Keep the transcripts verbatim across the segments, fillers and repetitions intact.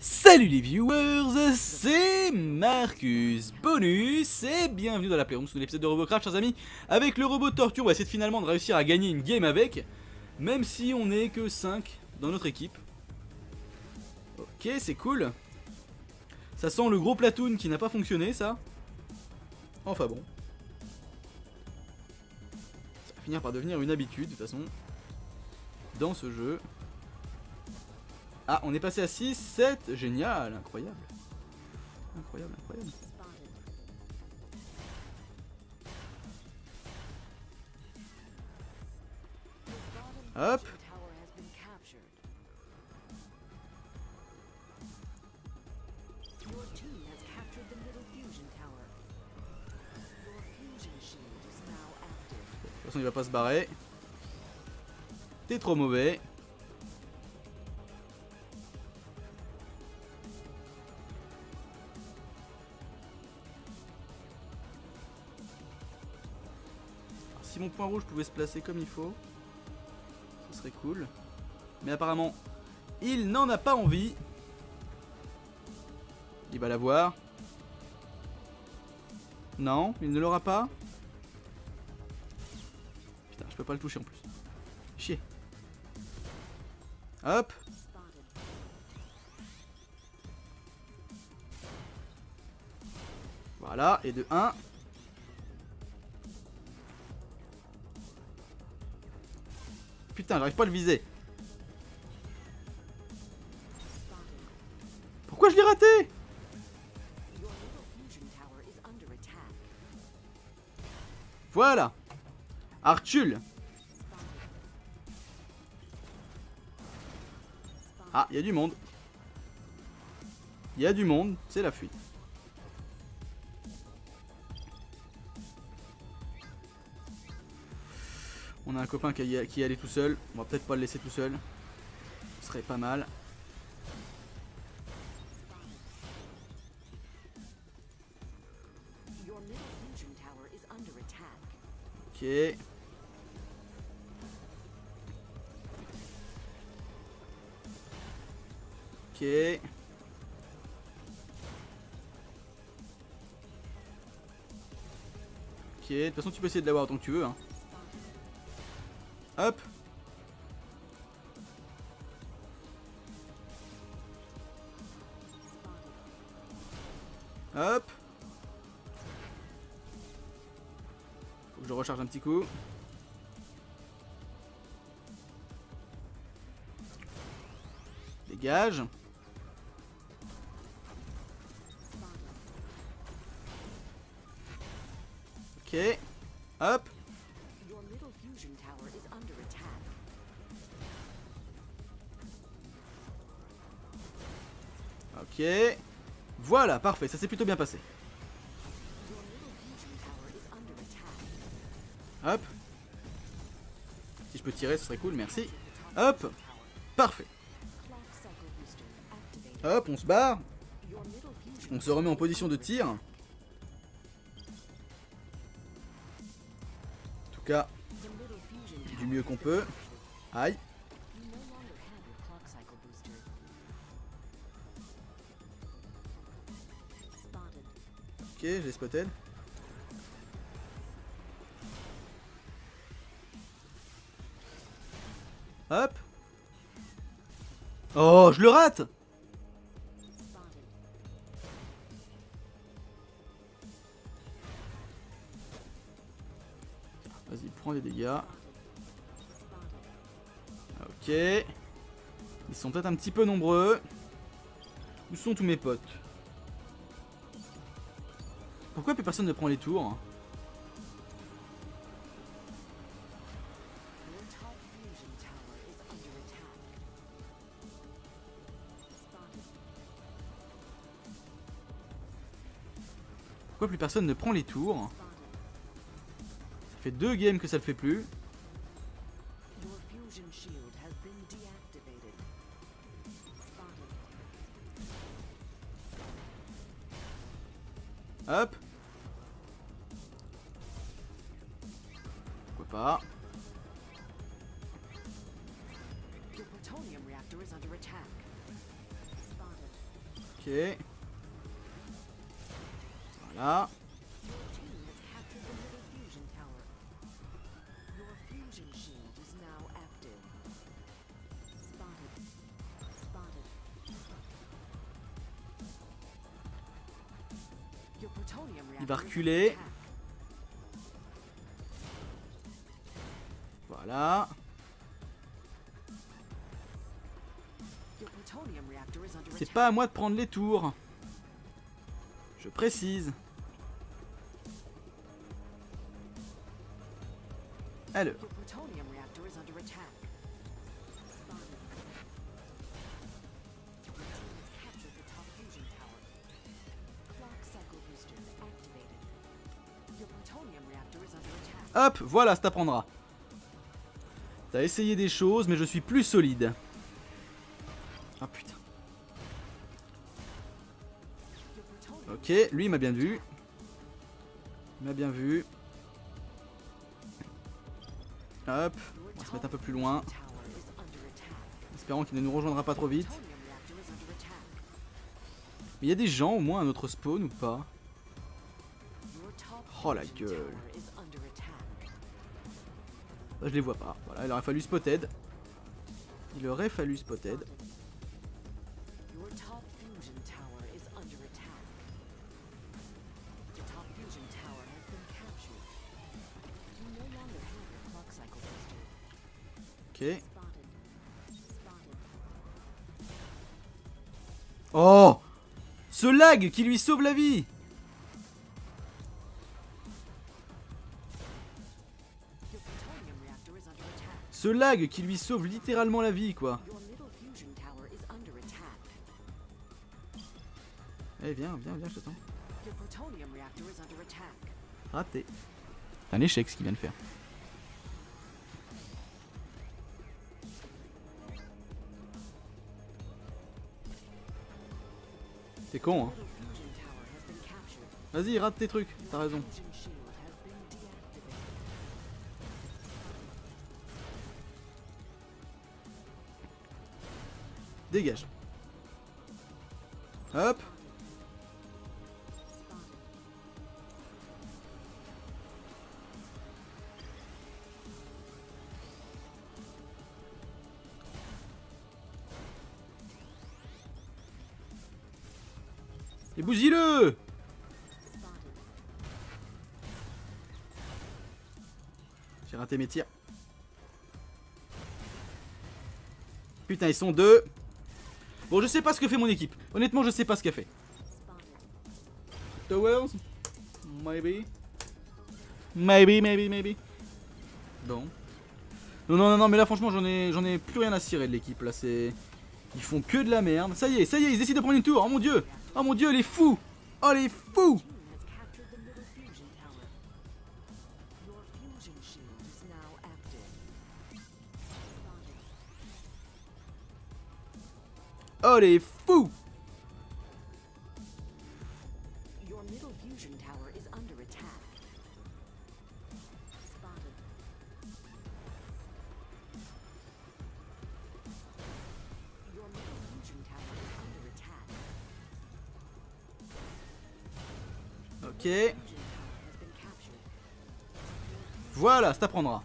Salut les viewers, c'est Marcus Bonus et bienvenue dans la Playroom sous l'épisode de RoboCraft, chers amis. Avec le robot torture, on va essayer de, finalement de réussir à gagner une game avec, même si on n'est que cinq dans notre équipe. Ok, c'est cool. Ça sent le gros platoon qui n'a pas fonctionné, ça. Enfin bon. Ça va finir par devenir une habitude, de toute façon, dans ce jeu. Ah, on est passé à six, sept, génial, incroyable. Incroyable, incroyable. Hop. De toute façon, il va pas se barrer. T'es trop mauvais. Si mon point rouge pouvait se placer comme il faut, ce serait cool. Mais apparemment, il n'en a pas envie. Il va l'avoir. Non, il ne l'aura pas. Putain, je peux pas le toucher en plus. Chier. Hop. Voilà, et de un. Putain, j'arrive pas à le viser. Pourquoi je l'ai raté? Voilà. Arthur. Ah, il y a du monde. Il y a du monde, c'est la fuite. On a un copain qui est allé tout seul. On va peut-être pas le laisser tout seul. Ce serait pas mal. Ok. Ok. Ok. De toute façon, tu peux essayer de l'avoir autant que tu veux, hein. Hop. Hop. Faut que je recharge un petit coup. Dégage. Ok. Hop. Ok, voilà, parfait, ça s'est plutôt bien passé. Hop. Si je peux tirer, ce serait cool, merci. Hop, parfait. Hop, on se barre. On se remet en position de tir. En tout cas, du mieux qu'on peut. Aïe. Ok, je l'ai spoté. Hop. Oh, je le rate. Vas-y, prends des dégâts. Ok. Ils sont peut-être un petit peu nombreux. Où sont tous mes potes? Pourquoi plus personne ne prend les tours? Pourquoi plus personne ne prend les tours? Ça fait deux games que ça le fait plus. Hop. Pas. Ok. Voilà. Il va reculer. Voilà. C'est pas à moi de prendre les tours. Je précise. Alors. Hop, voilà, ça t'apprendra. T'as essayé des choses, mais je suis plus solide. Ah putain. Ok, lui il m'a bien vu. Il m'a bien vu. Hop, on va se mettre un peu plus loin. Espérons qu'il ne nous rejoindra pas trop vite. Mais il y a des gens au moins à notre spawn ou pas? Oh la gueule. Je les vois pas. Voilà, il aurait fallu spotted. Il aurait fallu spotted. Ok. Oh! Ce lag qui lui sauve la vie! Ce lag qui lui sauve littéralement la vie, quoi. Eh, viens, viens, viens, je t'attends. Raté. C'est un échec ce qu'il vient de faire. T'es con, hein. Vas-y, rate tes trucs, t'as raison. Dégage. Hop. Et bousille-le. J'ai raté mes tirs. Putain, ils sont deux. Bon, je sais pas ce que fait mon équipe. Honnêtement, je sais pas ce qu'elle fait. Towers? Maybe. Maybe, maybe, maybe. Bon. Non, non, non, non, mais là, franchement, j'en ai, j'en ai plus rien à cirer de l'équipe. Là, c'est. Ils font que de la merde. Ça y est, ça y est, ils décident de prendre une tour. Oh mon dieu! Oh mon dieu, les fous! Oh les fous! Oh les fous! Ok. Voilà, ça t'apprendra.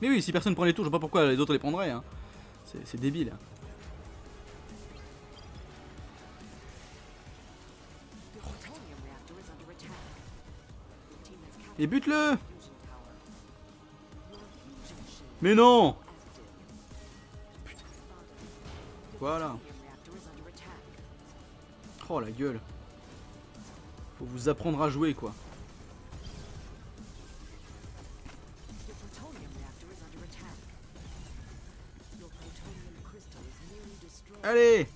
Mais oui, si personne prend les tours, je vois pas pourquoi les autres les prendraient, hein. C'est débile. Et bute-le! Mais non! Putain. Voilà. Oh la gueule. Faut vous apprendre à jouer, quoi. Allez!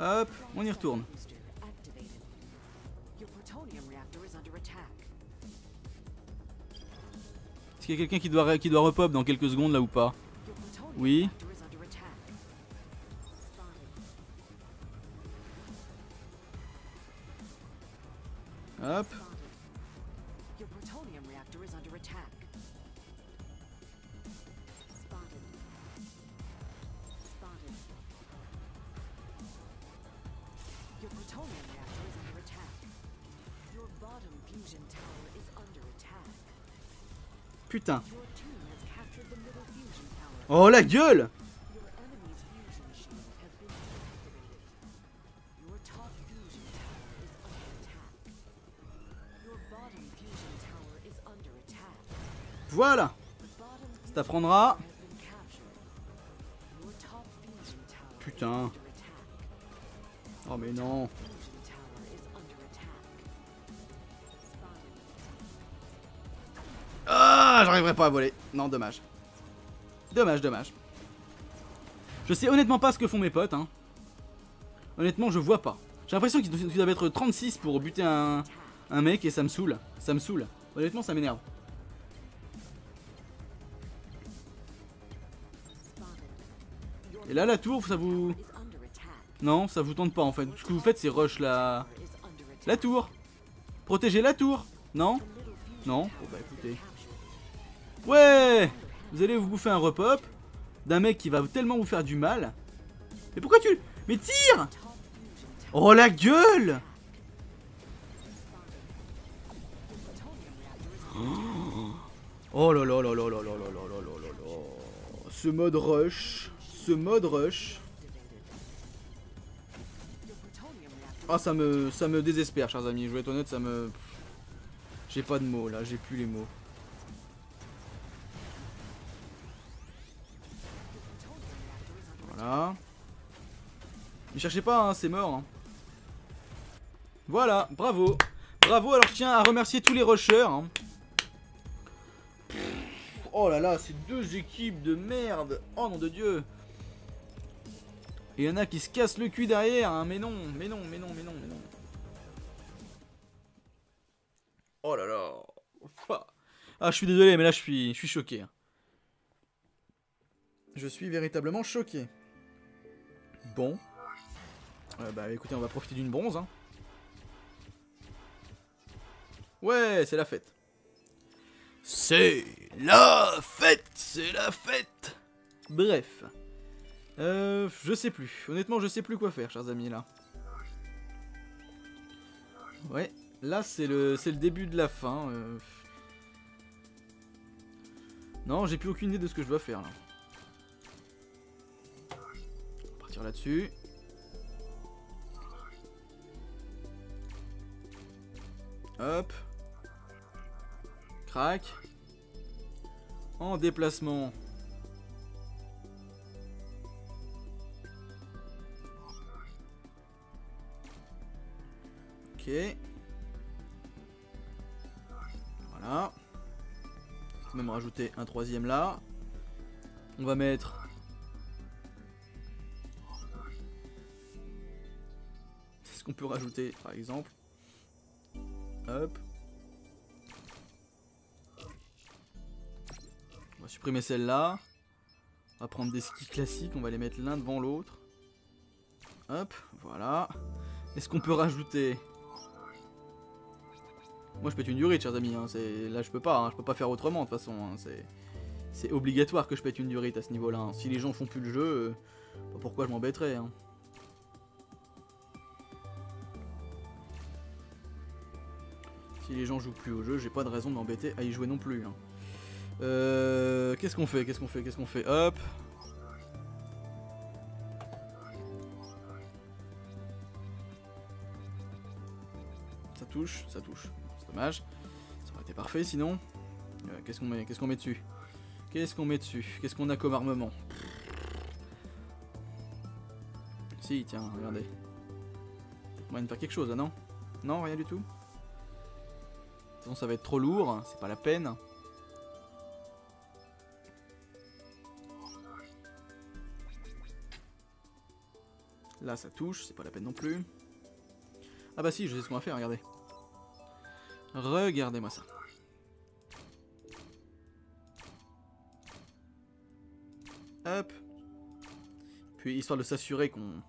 Hop, on y retourne. Est-ce qu'il y a quelqu'un qui doit, qui doit repop dans quelques secondes là ou pas? Oui. Hop. putain. Oh la gueule! Voilà! Ça t'apprendra. Putain. Oh mais non. Ah, j'arriverai pas à voler. Non, dommage. Dommage, dommage. Je sais honnêtement pas ce que font mes potes. Hein. Honnêtement, je vois pas. J'ai l'impression qu'ils doivent être trente-six pour buter un, un mec et ça me saoule. Ça me saoule. Honnêtement, ça m'énerve. Et là, la tour, ça vous... Non, ça vous tente pas en fait. Ce que vous faites, c'est rush la... La tour. Protéger la tour. Non. Non. Bon bah écoutez. Ouais. Vous allez vous bouffer un repop d'un mec qui va tellement vous faire du mal. Mais pourquoi tu... Mais tire! Oh la gueule! Oh là là là là là là là là là là là. Ce mode rush. Ce mode rush. Ah ça me... ça me désespère, chers amis. Je vais être honnête, ça me... J'ai pas de mots là, j'ai plus les mots. Voilà. Ne cherchez pas, hein, c'est mort. Hein. Voilà, bravo. Bravo, alors je tiens à remercier tous les rushers. Hein. Oh là là, ces deux équipes de merde. Oh nom de Dieu. Il y en a qui se cassent le cul derrière. Hein. Mais non, mais non, mais non, mais non, mais non. Oh là là. Ah, je suis désolé, mais là je suis, je suis choqué. Je suis véritablement choqué. Bon. Euh, bah écoutez, on va profiter d'une bronze. Hein. Ouais, c'est la fête. C'est la fête, c'est la fête. Bref. Euh, je sais plus. Honnêtement, je sais plus quoi faire, chers amis, là. Ouais, là, c'est le, c'est le début de la fin. Euh... Non, j'ai plus aucune idée de ce que je dois faire, là. On va partir là-dessus. Hop. Crac. En déplacement. Ok. Voilà. On peut même rajouter un troisième là. On va mettre... C'est ce qu'on peut rajouter par exemple. Hop. On va supprimer celle-là. On va prendre des skis classiques, on va les mettre l'un devant l'autre. Hop, voilà. Est-ce qu'on peut rajouter... Moi je pète une durite, chers amis, hein. Là je peux pas, hein. Je peux pas faire autrement de toute façon, hein. C'est obligatoire que je pète une durite à ce niveau-là, hein. Si les gens font plus le jeu, euh... pourquoi je m'embêterais, hein. Si les gens jouent plus au jeu, j'ai pas de raison de m'embêter à y jouer non plus, hein. euh... Qu'est-ce qu'on fait, qu'est-ce qu'on fait, qu'est-ce qu'on fait, hop. Ça touche, ça touche. Dommage, ça aurait été parfait sinon. Euh, Qu'est-ce qu'on met, qu'est-ce qu'on met dessus? Qu'est-ce qu'on met dessus? Qu'est-ce qu'on a comme armement? Si, tiens, regardez. On va nous faire quelque chose, là, non? Non, rien du tout. De toute façon, ça va être trop lourd, hein, c'est pas la peine. Là, ça touche, c'est pas la peine non plus. Ah bah si, je sais ce qu'on va faire, regardez. Regardez-moi ça. Hop. Puis histoire de s'assurer qu'on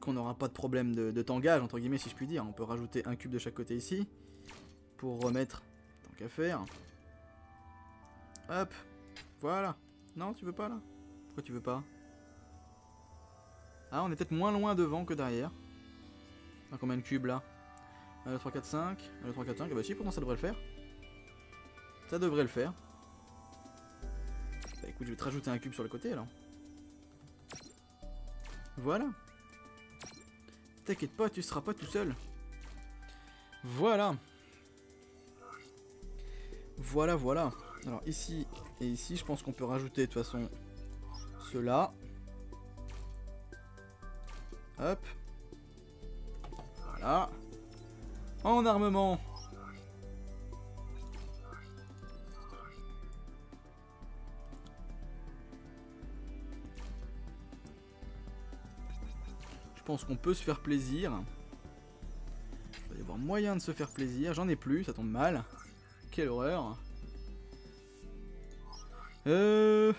qu'on n'aura pas de problème de, de tangage, entre guillemets, si je puis dire. On peut rajouter un cube de chaque côté ici. Pour remettre, tant qu'à faire. Hop. Voilà. Non, tu veux pas là? Pourquoi tu veux pas? Ah, on est peut-être moins loin devant que derrière. Enfin, combien de cubes là? un, deux, trois, quatre, cinq. un, deux, trois, quatre, cinq. Ah bah si, pourtant ça devrait le faire. Ça devrait le faire. Bah écoute, je vais te rajouter un cube sur le côté alors. Voilà. T'inquiète pas, tu seras pas tout seul. Voilà. Voilà, voilà. Alors ici et ici, je pense qu'on peut rajouter de toute façon cela. Hop. Voilà. En armement. Je pense qu'on peut se faire plaisir. Il va y avoir moyen de se faire plaisir. J'en ai plus, ça tombe mal. Quelle horreur. Euh...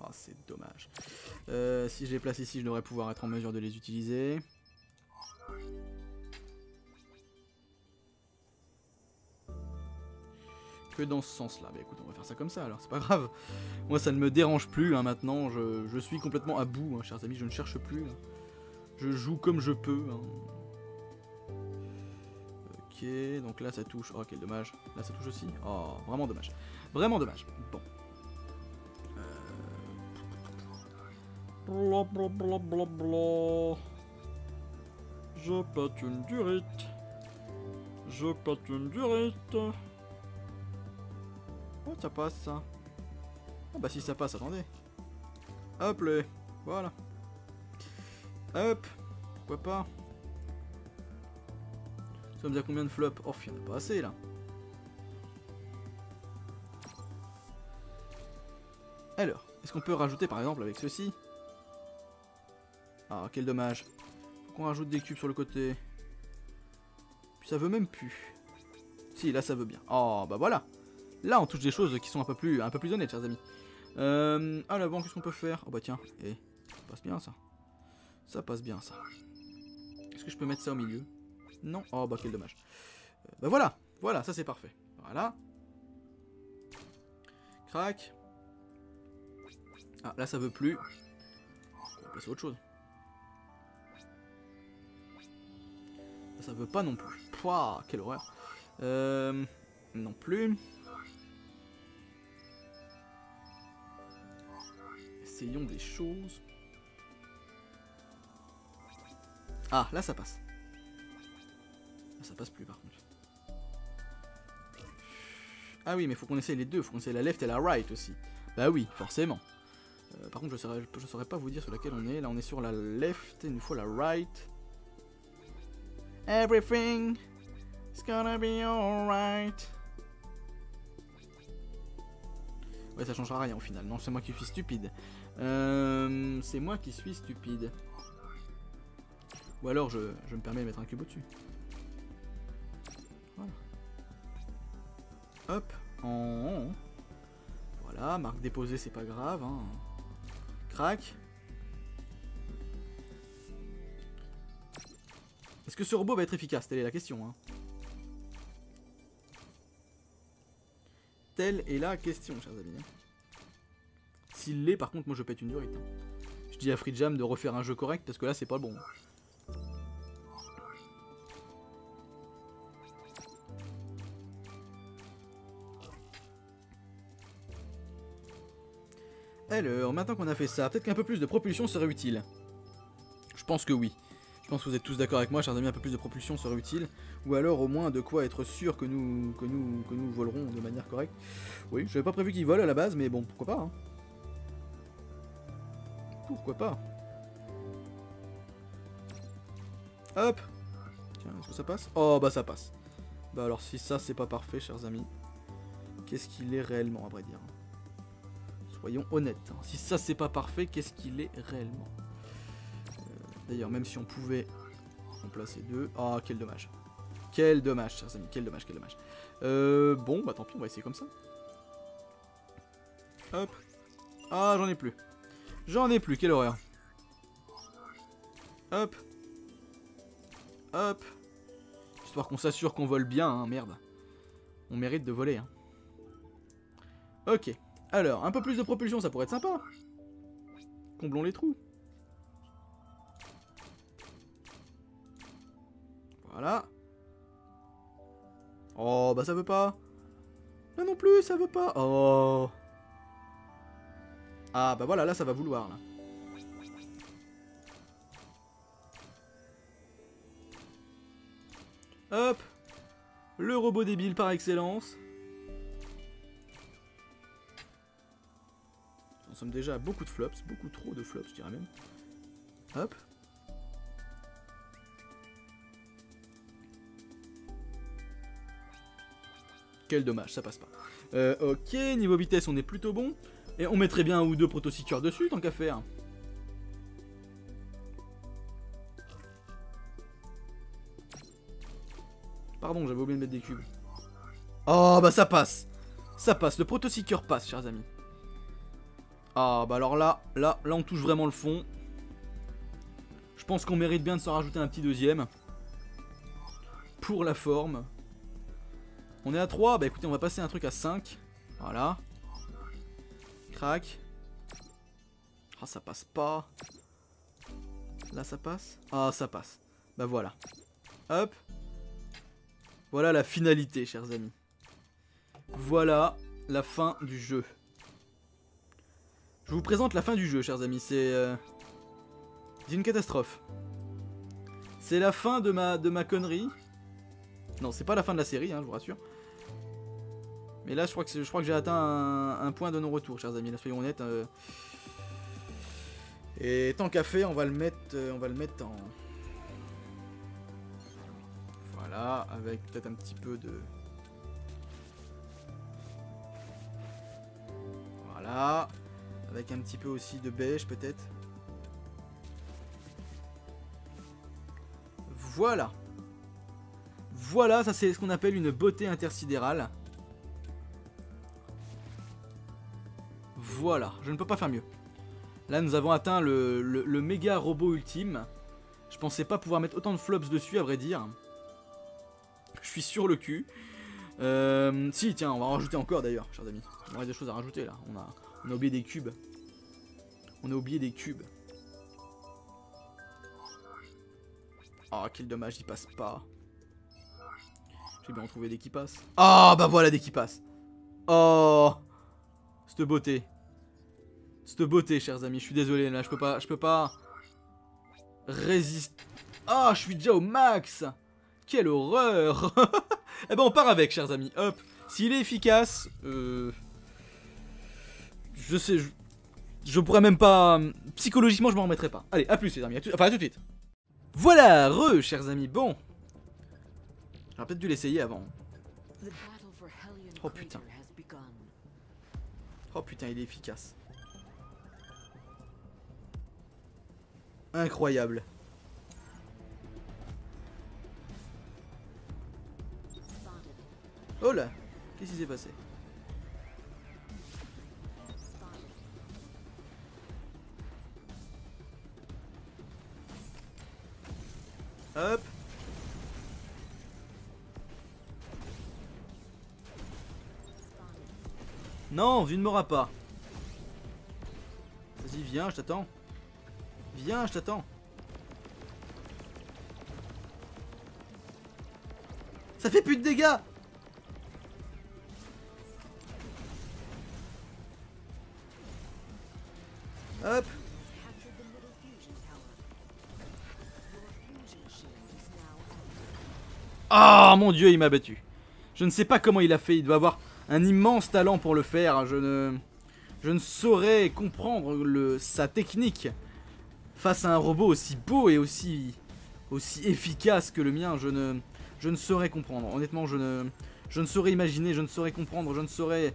Oh, c'est dommage. Euh, si je les place ici, je devrais pouvoir être en mesure de les utiliser. Que dans ce sens-là. Bah écoute, on va faire ça comme ça alors, c'est pas grave. Moi, ça ne me dérange plus hein, maintenant. Je, je suis complètement à bout, hein, chers amis. Je ne cherche plus. Hein. Je joue comme je peux. Hein. Ok, donc là ça touche. Oh, quel dommage. Là ça touche aussi. Oh, vraiment dommage. Vraiment dommage. Bon. Bla bla bla bla bla. Je pète une durite. Je pète une durite. Oh, ça passe ça. Oh, bah si ça passe, attendez. Hop, le. Voilà. Hop. Pourquoi pas. Nous sommes à combien de flops? Oh, il n'y en a pas assez là. Alors, est-ce qu'on peut rajouter par exemple avec ceci? Ah, quel dommage. Faut qu'on rajoute des cubes sur le côté. Ça veut même plus. Si, là ça veut bien. Oh, bah voilà. Là on touche des choses qui sont un peu plus, un peu plus honnêtes, chers amis. Euh, à l'avant, qu'est-ce qu'on peut faire? Oh bah tiens, eh, ça passe bien ça. Ça passe bien ça. Est-ce que je peux mettre ça au milieu? Non, oh bah quel dommage. Euh, bah voilà, voilà, ça c'est parfait. Voilà. Crac. Ah, là ça veut plus. On va passer à autre chose. Là, ça veut pas non plus. Pouah, quelle horreur. Euh, non plus. Essayons des choses. Ah, là ça passe. Ça passe plus par contre. Ah oui, mais faut qu'on essaye les deux, faut qu'on essaye la left et la right aussi. Bah oui, forcément. Euh, par contre, je saurais, je saurais pas vous dire sur laquelle on est. Là, on est sur la left et il nous faut la right. Everything is gonna be alright. Ouais, ça changera rien au final. Non, c'est moi qui suis stupide. Euh, c'est moi qui suis stupide. Ou alors, je, je me permets de mettre un cube au-dessus. Hop, en voilà, marque déposée, c'est pas grave. Hein. Crac. Est-ce que ce robot va être efficace? Telle est la question. Hein. Telle est la question, chers amis. S'il l'est, par contre, moi je pète une durite. Hein. Je dis à FreeJam de refaire un jeu correct parce que là c'est pas bon. Alors, maintenant qu'on a fait ça, peut-être qu'un peu plus de propulsion serait utile. Je pense que oui. Je pense que vous êtes tous d'accord avec moi, chers amis, un peu plus de propulsion serait utile. Ou alors au moins de quoi être sûr que nous, que nous, que nous volerons de manière correcte. Oui, je n'avais pas prévu qu'ils volent à la base, mais bon, pourquoi pas. Hein. Pourquoi pas. Hop. Tiens, est-ce que ça passe? Oh, bah ça passe. Bah alors si ça, c'est pas parfait, chers amis. Qu'est-ce qu'il est réellement, à vrai dire? Soyons honnêtes, si ça c'est pas parfait, qu'est-ce qu'il est réellement? euh, D'ailleurs, même si on pouvait en placer deux... Ah, oh, quel dommage. Quel dommage, chers amis, quel dommage, quel dommage. Euh, bon, bah tant pis, on va essayer comme ça. Hop. Ah, j'en ai plus. J'en ai plus, quelle horreur. Hop. Hop. Histoire qu'on s'assure qu'on vole bien, hein, merde. On mérite de voler, hein. Ok. Alors, un peu plus de propulsion, ça pourrait être sympa. Comblons les trous. Voilà. Oh, bah ça veut pas. Là non plus, ça veut pas. Oh. Ah, bah voilà, là ça va vouloir, là. Hop. Le robot débile par excellence. Nous sommes déjà à beaucoup de flops, beaucoup trop de flops, je dirais même. Hop. Quel dommage, ça passe pas. Euh, ok, niveau vitesse, on est plutôt bon. Et on mettrait bien un ou deux proto-seekers dessus, tant qu'à faire. Pardon, j'avais oublié de mettre des cubes. Oh, bah ça passe. Ça passe, le proto-seeker passe, chers amis. Ah, bah alors là, là, là, on touche vraiment le fond. Je pense qu'on mérite bien de s'en rajouter un petit deuxième. Pour la forme. On est à trois, bah écoutez, on va passer un truc à cinq. Voilà. Crac. Ah, ça passe pas. Là, ça passe. Ah, ça passe. Bah voilà. Hop. Voilà la finalité, chers amis. Voilà la fin du jeu. Je vous présente la fin du jeu, chers amis. C'est euh... une catastrophe. C'est la fin de ma, de ma connerie. Non, c'est pas la fin de la série, hein, je vous rassure. Mais là, je crois que, je crois que j'ai atteint un, un point de non-retour, chers amis. Là, soyons honnêtes. Euh... Et tant qu'à faire, on va le mettre, euh, on va le mettre en... Voilà, avec peut-être un petit peu de... Voilà. Avec un petit peu aussi de beige, peut-être. Voilà. Voilà, ça c'est ce qu'on appelle une beauté intersidérale. Voilà, je ne peux pas faire mieux. Là nous avons atteint le, le, le méga robot ultime. Je pensais pas pouvoir mettre autant de flops dessus, à vrai dire. Je suis sur le cul. Euh, si, tiens, on va en rajouter encore d'ailleurs, chers amis. On aurait des choses à rajouter là. On a, on a oublié des cubes. On a oublié des cubes. Oh, quel dommage, il passe pas. J'ai bien trouvé des qui passent. Ah, oh, bah voilà des qui passent. Oh, cette beauté. Cette beauté, chers amis. Je suis désolé, là, je peux pas, je peux pas résister. Ah, oh, je suis déjà au max. Quelle horreur. Eh ben, on part avec, chers amis. Hop. S'il est efficace, euh... je sais, je... je pourrais même pas. Psychologiquement, je m'en remettrai pas. Allez, à plus, les amis. À tout... Enfin, à tout de suite. Voilà, re, chers amis. Bon. J'aurais peut-être dû l'essayer avant. Oh putain. Oh putain, il est efficace. Incroyable. Oh là, qu'est-ce qui s'est passé? Hop. Non, tu ne m'auras pas. Vas-y, viens, je t'attends. Viens, je t'attends. Ça fait plus de dégâts. Hop. Ah, mon dieu, il m'a battu. Je ne sais pas comment il a fait, il doit avoir... un immense talent pour le faire, je ne, je ne saurais comprendre le, sa technique face à un robot aussi beau et aussi, aussi efficace que le mien, je ne, je ne saurais comprendre. Honnêtement, je ne, je ne saurais imaginer, je ne saurais comprendre, je ne saurais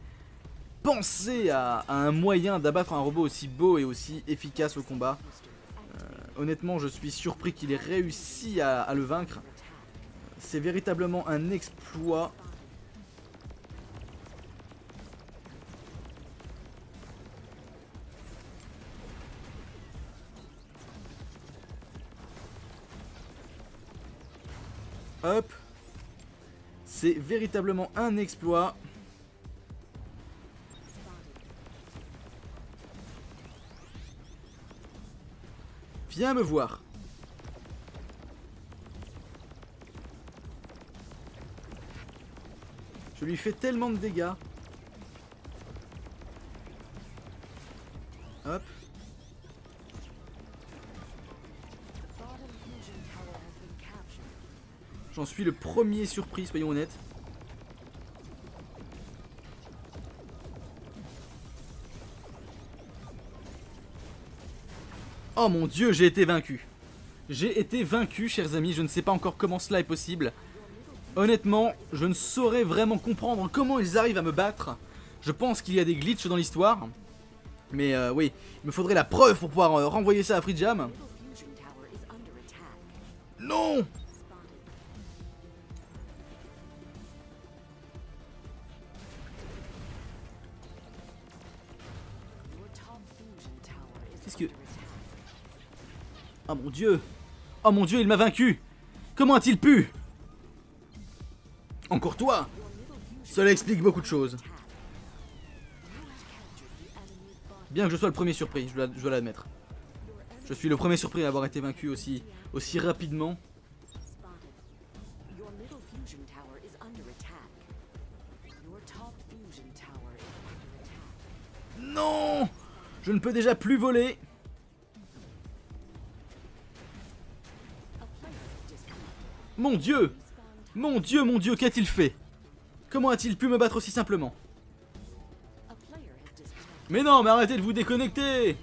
penser à, à un moyen d'abattre un robot aussi beau et aussi efficace au combat. Euh, honnêtement, je suis surpris qu'il ait réussi à, à le vaincre. C'est véritablement un exploit. Hop, c'est véritablement un exploit. Viens me voir. Je lui fais tellement de dégâts. Hop. J'en suis le premier surpris, soyons honnêtes. Oh mon dieu, j'ai été vaincu. J'ai été vaincu, chers amis. Je ne sais pas encore comment cela est possible. Honnêtement, je ne saurais vraiment comprendre comment ils arrivent à me battre. Je pense qu'il y a des glitches dans l'histoire. Mais euh, oui, il me faudrait la preuve pour pouvoir euh, renvoyer ça à FreeJam. Non! Qu'est-ce que... Oh mon dieu! Oh mon dieu, il m'a vaincu! Comment a-t-il pu? Encore toi! Cela explique beaucoup de choses. Bien que je sois le premier surpris, je dois, je dois l'admettre. Je suis le premier surpris à avoir été vaincu aussi, aussi rapidement. Non! Je ne peux déjà plus voler! Mon dieu! Mon dieu, mon dieu, qu'a-t-il fait? Comment a-t-il pu me battre aussi simplement? Mais non, mais arrêtez de vous déconnecter!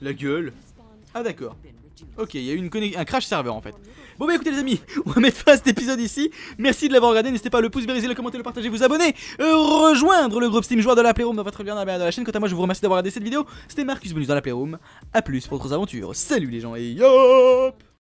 La gueule. Ah d'accord. Ok, il y a eu une conne... un crash serveur en fait. Bon bah écoutez les amis, on va mettre fin à cet épisode ici. Merci de l'avoir regardé, n'hésitez pas à le pouce, vériser, le commenter, le partager, vous abonner, euh, rejoindre le groupe Steam joueur de la Playroom dans votre lien dans la chaîne. Quant à moi, je vous remercie d'avoir regardé cette vidéo. C'était Marcus Bonus dans la Playroom. A plus pour d'autres aventures. Salut les gens et yop!